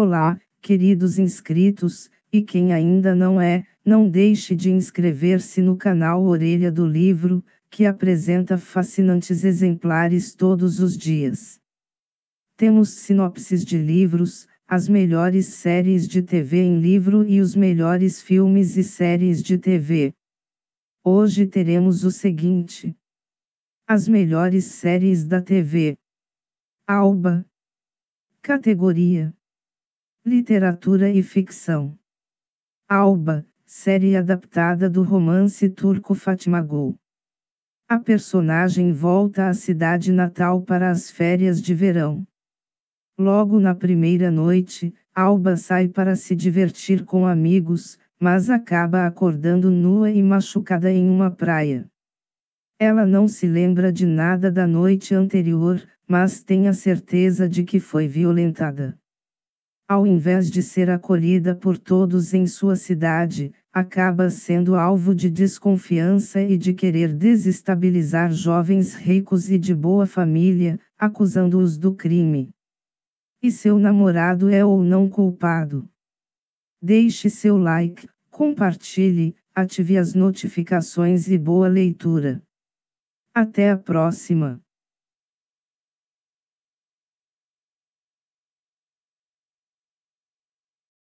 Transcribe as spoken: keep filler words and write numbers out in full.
Olá, queridos inscritos, e quem ainda não é, não deixe de inscrever-se no canal Orelha do Livro, que apresenta fascinantes exemplares todos os dias. Temos sinopses de livros, as melhores séries de T V em livro e os melhores filmes e séries de T V. Hoje teremos o seguinte: as melhores séries da T V. Alba. Categoria: literatura e ficção. Alba, série adaptada do romance turco Fatmagül. A personagem volta à cidade natal para as férias de verão. Logo na primeira noite, Alba sai para se divertir com amigos, mas acaba acordando nua e machucada em uma praia. Ela não se lembra de nada da noite anterior, mas tem a certeza de que foi violentada. Ao invés de ser acolhida por todos em sua cidade, acaba sendo alvo de desconfiança e de querer desestabilizar jovens ricos e de boa família, acusando-os do crime. E seu namorado é ou não culpado? Deixe seu like, compartilhe, ative as notificações e boa leitura. Até a próxima!